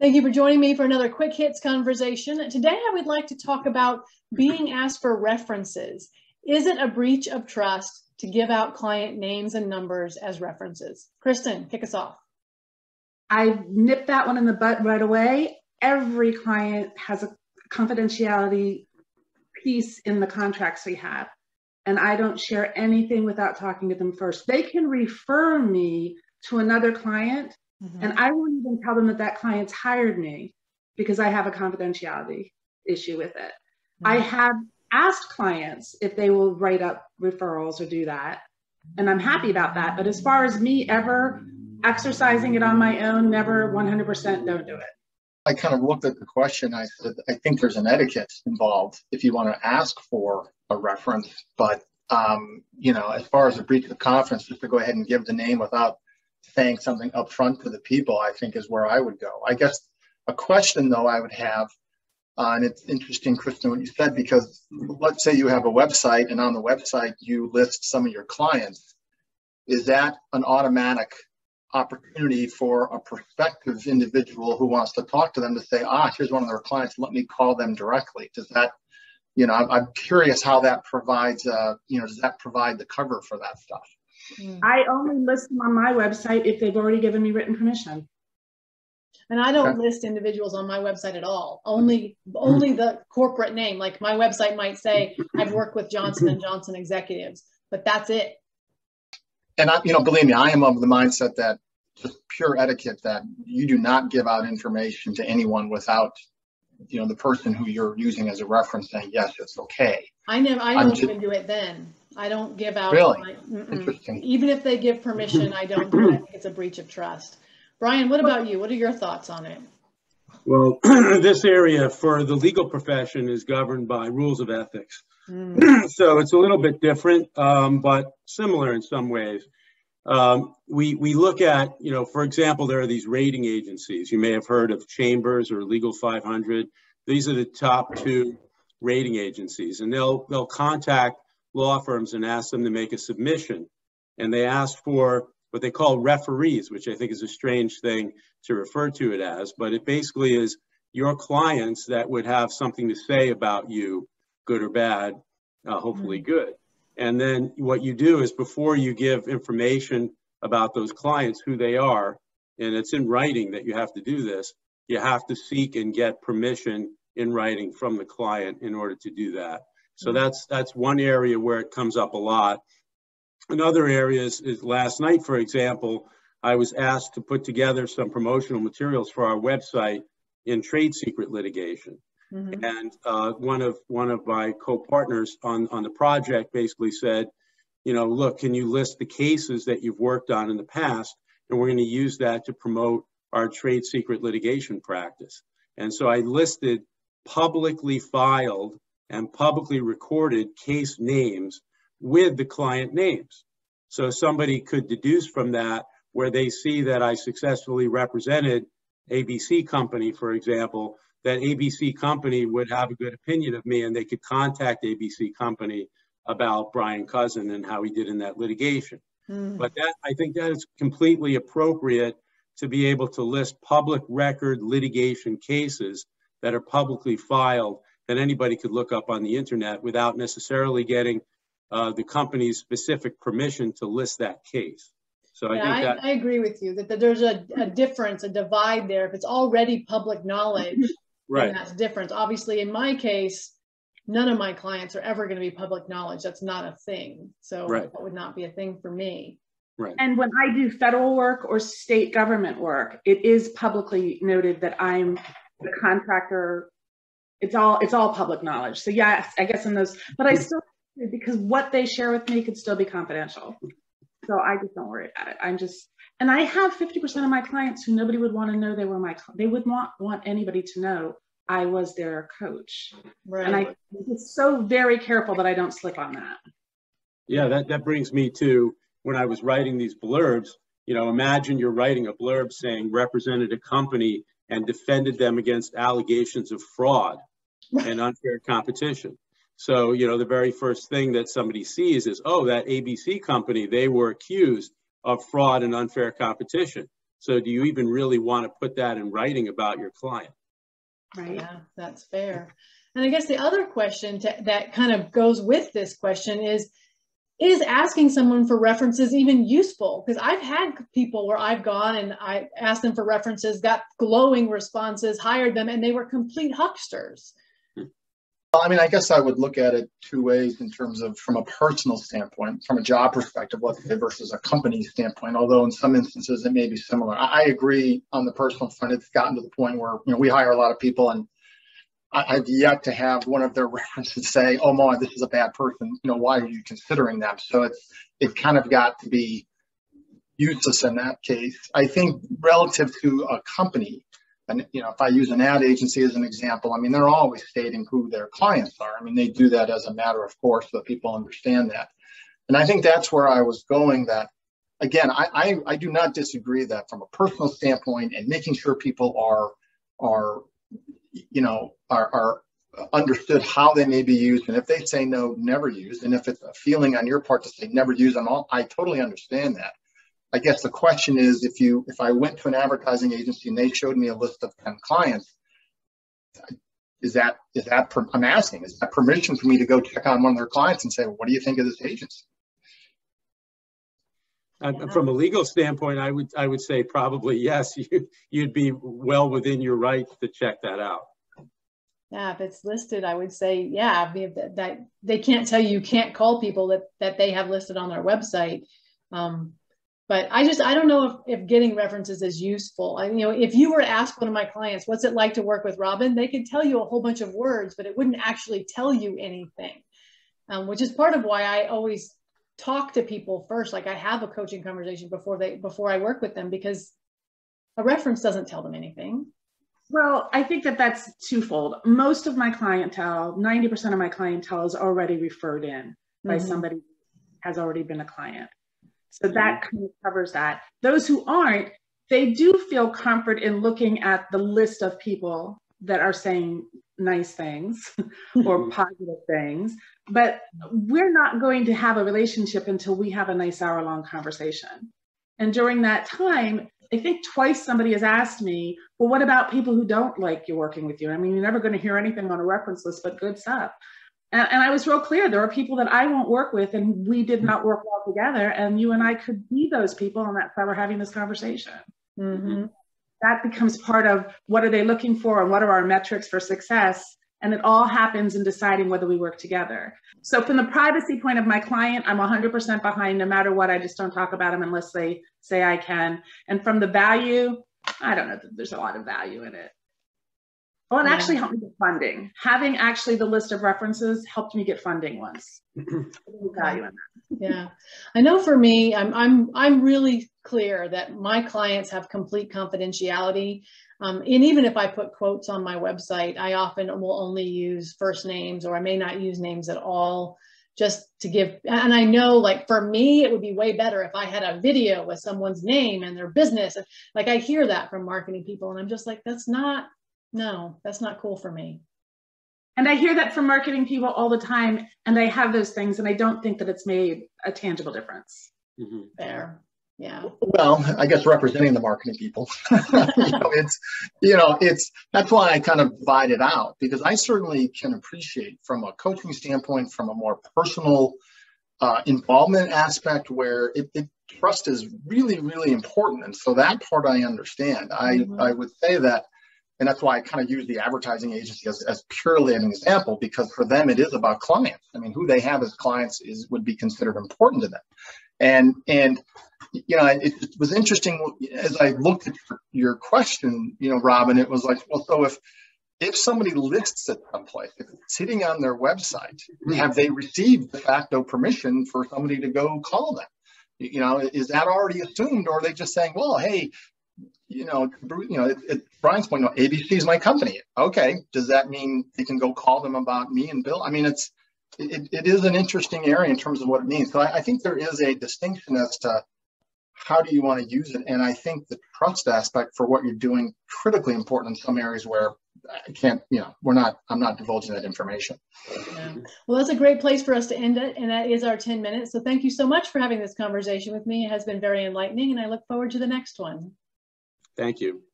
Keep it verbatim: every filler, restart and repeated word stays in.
Thank you for joining me for another Quick Hits conversation. Today I would like to talk about being asked for references. Is it a breach of trust to give out client names and numbers as references? Kristin, kick us off. I nipped that one in the butt right away. Every client has a confidentiality piece in the contracts we have, and I don't share anything without talking to them first. They can refer me to another client, mm-hmm. and I won't even tell them that that client's hired me because I have a confidentiality issue with it. Mm-hmm. I have asked clients if they will write up referrals or do that, and I'm happy about that. But as far as me ever exercising it on my own, never, one hundred percent don't do it. I kind of looked at the question. I said, I think there's an etiquette involved if you want to ask for a reference. But, um, you know, as far as a breach of confidence, just to go ahead and give the name without saying something up front to the people, I think is where I would go. I guess a question though I would have, uh, and it's interesting, Kristin, what you said, because let's say you have a website and on the website you list some of your clients. Is that an automatic opportunity for a prospective individual who wants to talk to them to say, ah, here's one of their clients, let me call them directly? Does that, you know, I'm, I'm curious how that provides, uh, you know, does that provide the cover for that stuff? I only list them on my website if they've already given me written permission. And I don't okay. list individuals on my website at all. Only, only the corporate name. Like my website might say, I've worked with Johnson and Johnson executives, but that's it. And I, you know, believe me, I am of the mindset that just pure etiquette, that you do not give out information to anyone without, you know, the person who you're using as a reference saying, yes, it's okay. I never, I don't just, even do it then. I don't give out. Really? My, Interesting. Even if they give permission, I don't do it. I think it's a breach of trust. Brian, what about you? What are your thoughts on it? Well, this area for the legal profession is governed by rules of ethics. Mm. So it's a little bit different, um, but similar in some ways. Um, we, we look at, you know, for example, there are these rating agencies. You may have heard of Chambers or legal five hundred. These are the top two rating agencies, and they'll, they'll contact law firms and ask them to make a submission. And they ask for what they call referees, which I think is a strange thing to refer to it as, but it basically is your clients that would have something to say about you, good or bad, uh, hopefully good. And then what you do is before you give information about those clients, who they are, and it's in writing that you have to do this, you have to seek and get permission in writing from the client in order to do that. So that's that's one area where it comes up a lot. Another area is, is last night, for example, I was asked to put together some promotional materials for our website in trade secret litigation. Mm-hmm. And uh, one of one of my co-partners on, on the project basically said, you know, look, can you list the cases that you've worked on in the past? And we're going to use that to promote our trade secret litigation practice. And so I listed publicly filed and publicly recorded case names with the client names. So somebody could deduce from that where they see that I successfully represented A B C Company, for example, that A B C Company would have a good opinion of me and they could contact A B C Company about Brian Cousin and how he did in that litigation. Mm. But that, I think that is completely appropriate to be able to list public record litigation cases that are publicly filed that anybody could look up on the internet without necessarily getting uh, the company's specific permission to list that case. So I, yeah, think that I, I agree with you that, that there's a, a difference, a divide there. If it's already public knowledge, right, then that's different. Obviously, in my case, none of my clients are ever going to be public knowledge. That's not a thing. So right. that would not be a thing for me. Right. And when I do federal work or state government work, it is publicly noted that I'm the contractor. It's all, it's all public knowledge. So yes, I guess in those, but I still, because what they share with me could still be confidential. So I just don't worry about it. I'm just, and I have fifty percent of my clients who nobody would want to know they were my, they would not want anybody to know I was their coach. Right. And I'm just so very careful that I don't slip on that. Yeah, that, that brings me to when I was writing these blurbs, you know, imagine you're writing a blurb saying represented a company and defended them against allegations of fraud and unfair competition. So, you know, the very first thing that somebody sees is, oh, that A B C company, they were accused of fraud and unfair competition. So do you even really want to put that in writing about your client? Right. Yeah, that's fair. And I guess the other question to, that kind of goes with this question is, is asking someone for references even useful? Because I've had people where I've gone and I asked them for references, got glowing responses, hired them, and they were complete hucksters. I mean, I guess I would look at it two ways in terms of from a personal standpoint, from a job perspective, let's say, versus a company standpoint, although in some instances it may be similar. I agree on the personal front. It's gotten to the point where, you know, we hire a lot of people, and I've yet to have one of their references say, oh my, this is a bad person, you know, why are you considering them? So it's, it kind of got to be useless in that case. I think relative to a company, and, you know, if I use an ad agency as an example, I mean, they're always stating who their clients are. I mean, they do that as a matter of course, so that people understand that. And I think that's where I was going, that, again, I, I, I do not disagree that from a personal standpoint and making sure people are, are you know, are, are understood how they may be used. And if they say no, never used. And if it's a feeling on your part to say never use them all, I totally understand that. I guess the question is, if you, if I went to an advertising agency and they showed me a list of ten clients, is that, is that, per, I'm asking, is that permission for me to go check on one of their clients and say, well, what do you think of this agency? Uh, yeah. From a legal standpoint, I would, I would say probably yes, you, you'd be well within your rights to check that out. Yeah, if it's listed, I would say, yeah, I mean, that, that they can't tell you, you can't call people that, that they have listed on their website. Um, But I just, I don't know if, if getting references is useful. I, you know, if you were to ask one of my clients, what's it like to work with Robin? They could tell you a whole bunch of words, but it wouldn't actually tell you anything, um, which is part of why I always talk to people first. Like I have a coaching conversation before they, before I work with them, because a reference doesn't tell them anything. Well, I think that that's twofold. Most of my clientele, ninety percent of my clientele is already referred in by mm-hmm. somebody who has already been a client. So that kind of covers that. Those who aren't, they do feel comfort in looking at the list of people that are saying nice things or positive things, but we're not going to have a relationship until we have a nice hour long conversation. And during that time, I think twice somebody has asked me, well, what about people who don't like you working with you? I mean, you're never going to hear anything on a reference list, but good stuff. And, and I was real clear, there are people that I won't work with and we did not work well together, and you and I could be those people, and that's why we're having this conversation. Mm-hmm. That becomes part of what are they looking for and what are our metrics for success, and it all happens in deciding whether we work together. So from the privacy point of my client, I'm one hundred percent behind no matter what. I just don't talk about them unless they say I can. And from the value, I don't know that there's a lot of value in it. Oh, and actually helped me get funding. Having actually the list of references helped me get funding once. Yeah, I know for me, I'm, I'm, I'm really clear that my clients have complete confidentiality. Um, and even if I put quotes on my website, I often will only use first names, or I may not use names at all, just to give. And I know, like, for me, it would be way better if I had a video with someone's name and their business. Like, I hear that from marketing people and I'm just like, that's not, no, that's not cool for me. And I hear that from marketing people all the time, and I have those things, and I don't think that it's made a tangible difference. Mm-hmm. Fair. Yeah. Well, I guess representing the marketing people, you know, it's, you know, it's, that's why I kind of divide it out, because I certainly can appreciate from a coaching standpoint, from a more personal uh, involvement aspect where it, it, trust is really, really important. And so that part I understand. I, mm-hmm. I would say that. And that's why I kind of use the advertising agency as, as purely an example, because for them, it is about clients. I mean, who they have as clients is would be considered important to them. And, and you know, it, it was interesting as I looked at your question, you know, Robin, it was like, well, so if, if somebody lists it someplace, if it's sitting on their website, have they received de facto permission for somebody to go call them? You know, is that already assumed, or are they just saying, well, hey, you know, you know, at Brian's point, no, A B C is my company. Okay, does that mean they can go call them about me and Bill? I mean, it's it, it is an interesting area in terms of what it means. So I, I think there is a distinction as to how do you want to use it, and I think the trust aspect for what you're doing critically important in some areas where I can't, you know, we're not, I'm not divulging that information. Yeah. Well, that's a great place for us to end it, and that is our ten minutes. So thank you so much for having this conversation with me. It has been very enlightening, and I look forward to the next one. Thank you.